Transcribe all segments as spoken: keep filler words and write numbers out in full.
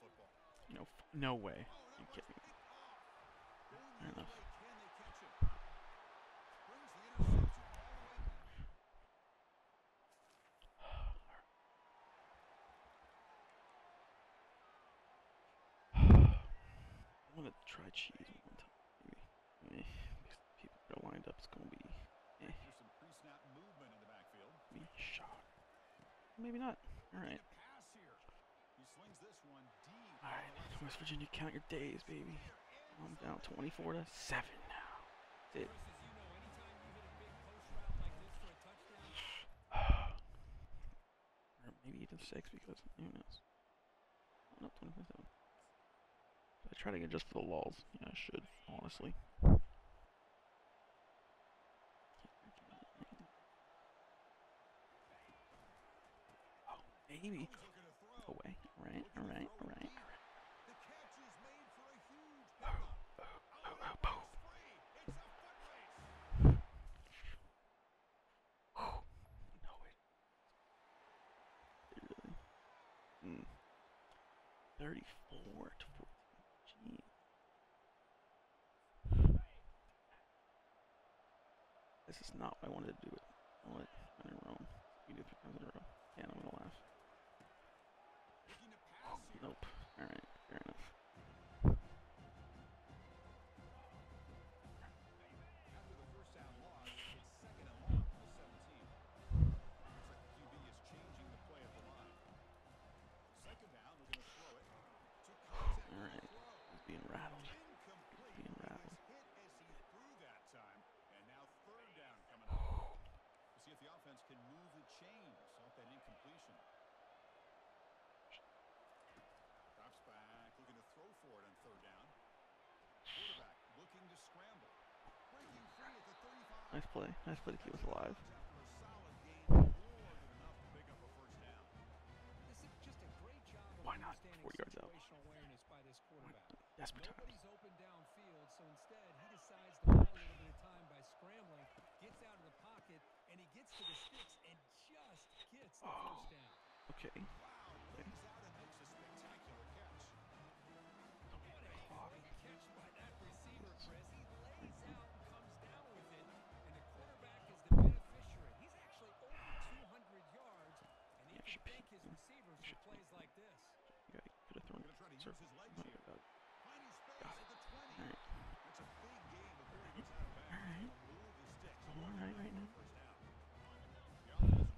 football. No, no way. You kidding me? Fair enough. I want to try cheese one time. Maybe. Maybe. People that are lined up, it's going to be. Eh. There's some pre-snap movement in the backfield. Be shocked. Maybe not. All right. He swings this one deep. All right, West Virginia, count your days, baby. I'm down twenty-four to seven now. That's it. Or maybe even six, because who knows? I'm up twenty-four seven. I try to get just for the lulls. Yeah, I should, honestly. Oh, maybe. No way. Alright, alright, alright, alright. Oh, no way. Really? Hmm. thirty-four to fourteen. Jeez. This is not what I wanted to do. It. I wanted to run it wrong. You do three times in a row. Yeah, I'm gonna laugh. Oh, nope. Alright, fair enough. After the first down loss, it's second and long for seventeen. Looks like the Q B is changing the play of the line. Second down, we're gonna throw it. Alright, he's being rattled. He's being rattled. See if the offense can move the chains off that incompletion. Drops back, looking to throw for it on third down. Quarterback looking to scramble. Breaking free at the thirty-five. Nice play. Nice play to keep us alive. Why not? Four yards out. Desperate times. Nobody's open downfield, so instead he decides to buy a little bit of time by scrambling, gets out of the pocket, and he gets to the sticks and just gets the oh. first down. Okay. Wow, lays out and makes a spectacular catch. What a great catch by that receiver, Chris. He lays out and comes down with it, and the quarterback is the beneficiary. He's actually over two hundred yards, and he yeah, can thank his receivers for plays like this. Yeah, he could have thrown it. Sir, not good about it. Got it. All right. All right. I'm all right right now. In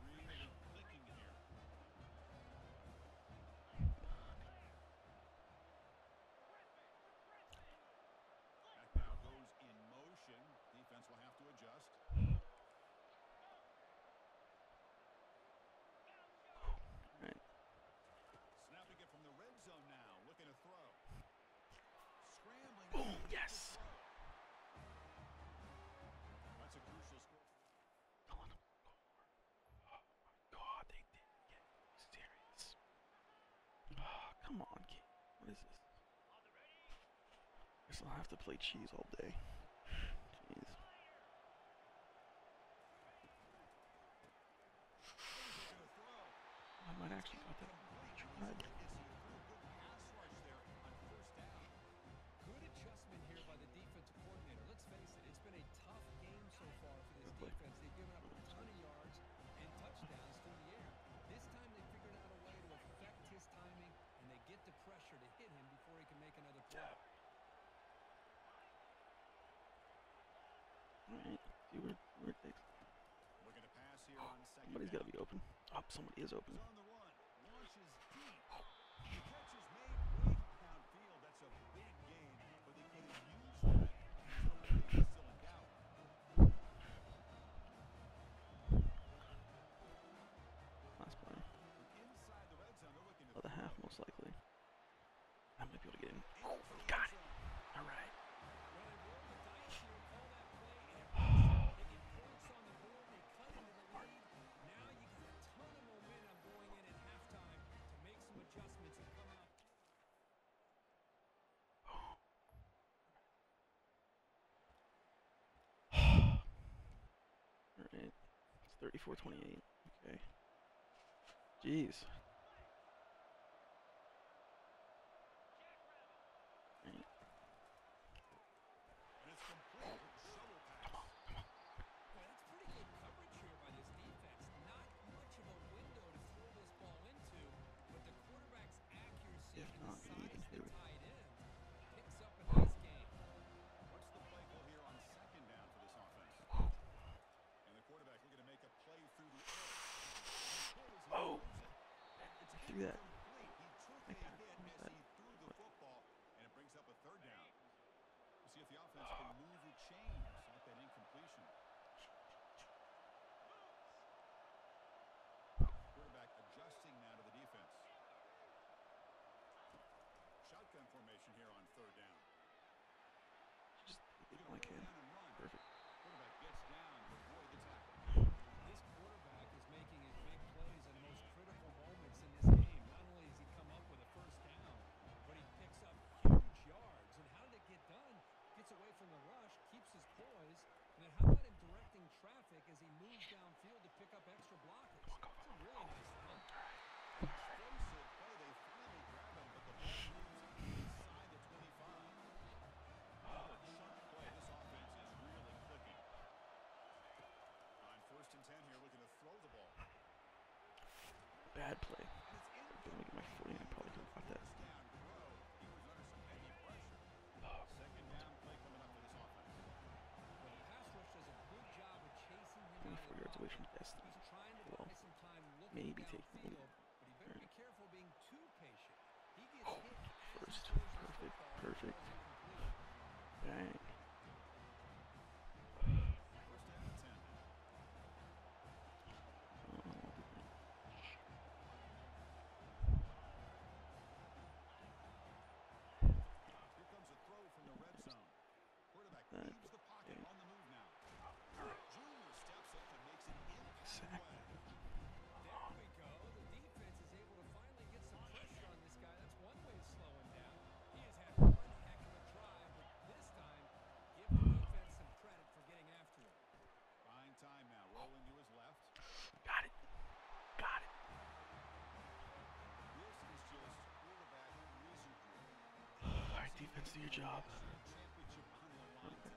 motion, defense will have to adjust. Right. Snapping it from the red zone now, looking to throw. Scrambling. Boom! Yes. That's a crucial score. Oh my God! They didn't get serious. Oh, come on, kid. What is this? I guess I'll have to play cheese all day. Jeez. I might actually got that. Good adjustment here by the defensive coordinator. Let's face it, it's been a tough game so far for this defense. They've given up a ton of yards and touchdowns through the air. This time they figured out a way to affect his timing, and they get the pressure to hit him before he can make another play. Alright, see where, where it takes. Oh, somebody's got to be open. Oh, somebody is open. Last play. Another half, most likely. I might be able to get in. Oh, got it! Alright. Adjustments have come out. Alright. It's thirty-four twenty-eight. Okay. Jeez. do that. I can't do that. And it brings up a third down. We'll see if the offense can move or change to get that incompletion. Quarterback adjusting now to the defense. Shotgun formation here on third down. Just hit him like him. Perfect. Quarterback gets down to avoid the tackle. This quarterback is making his big plays in the most critical moments in this game. Not only has he come up with a first down, but he picks up huge yards. And how did it get done? Gets away from the rush, keeps his poise, and then how about him directing traffic as he moves downfield to pick up extra blockers? It's a really nice run. Explosive play. They finally grab him, but the ball moves inside the twenty-five. Oh, a sharp play. This offense is really clicking. On first and ten here, looking to throw the ball. Bad play. I've been making my forty, and I probably could have got that. He was under some heavy pressure. Oh. Second down play coming up for this offense. Well, the pass rush does a good job of chasing him. twenty-four yards away from the S. Well, maybe taking it. But he better be careful being too patient. He gets oh, hit first. Perfect. Perfect. Dang. First down and ten. Here comes a throw from the red zone. Quarterback leaves the pocket on the move now. Junior steps up and makes an impact. There we go. The defense is able to finally get some pressure on this guy. That's one way to slow him down. He has had one heck of a drive, but this time, give the defense some credit for getting after him. Fine time now. Rolling to his left. Got it. Got it. This is just quarterback wizardry. All right, defense, do your job.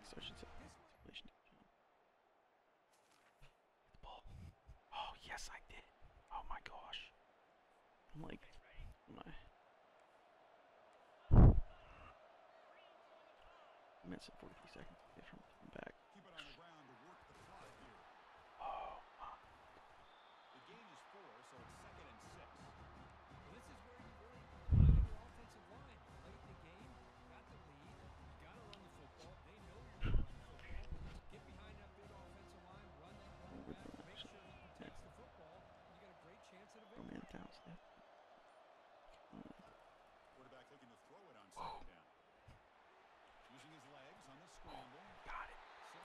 Search and separation. Get the ball. Oh, yes, I did. Oh, my gosh. I'm like, my. Minutes and forty-three seconds away from the back. Keep it on the ground to work the clock here. Oh, wow. The game is four, so it's second and six. This is where you really rely on your offensive line. Late the game, got the lead, you got to run the football. They know you're going to run the football. Get behind that big offensive line, run that running back, make sure he protects the football, and you got a great chance at a victory. Oh, man, that was it. Quarterback looking to throw it on second down. Using his legs on the scramble. Got it.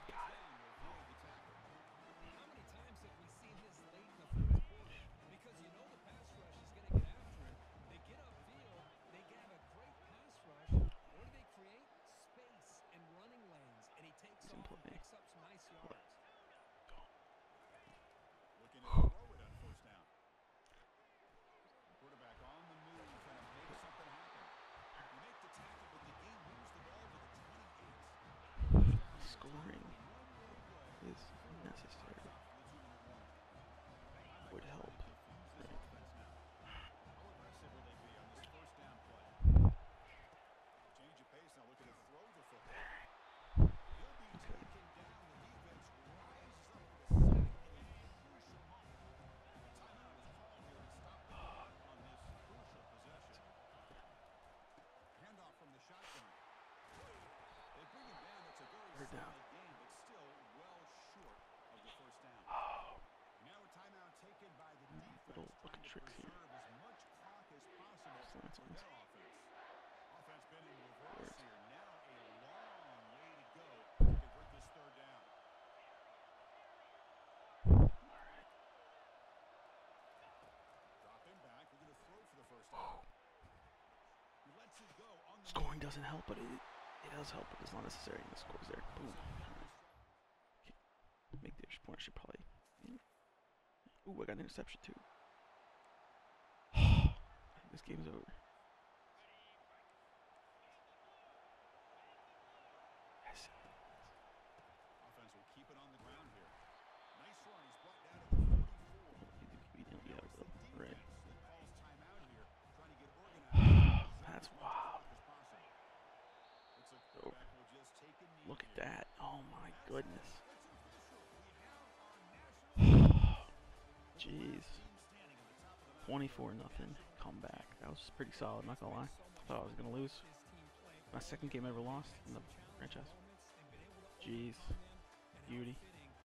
Got it. How many times have we seen this late in the first quarter? Because you know the pass rush is going to get after it. They get upfield. They can have a great pass rush. What do they create? Space and running lanes. And he takes off and picks up some nice yards. Looking to throw it on first down. Quarterback on the move trying to make something happen. You make the tackle, but the game moves the ball to the twenty-eight. Scoring is necessary. Would help. How aggressive will they be on this first down play? Change of pace now, looking to throw the football. He'll be taken down. The defense rises up with a sack in a crucial moment. Timeout is called here to stop the clock on this crucial possession. Handoff from the shotgun. They bring him down. It's a very solid game, but still well short of the first down. Oh. Now a timeout taken by the defense. Little fucking tricks here. As much clock as possible for their offense. Offense been in reverse here. Now a long way to go to convert this third down. All right. Drop him back. We're going to throw for the first down. Scoring doesn't help, but it, it does help, but it's not necessary, and the score's there. Boom. Okay. Make the extra point, I should probably... Ooh, I got an interception, too. This game's over. Yes. Offense will keep it on the ground here. Nice run, he's blocked out at the forty-four. Yeah, well, right. That's wow. Oh. Look at that. Oh my goodness. Jeez. twenty-four nothing comeback. That was pretty solid, not gonna lie. I thought I was gonna lose. My second game I ever lost in the franchise. Jeez. Beauty.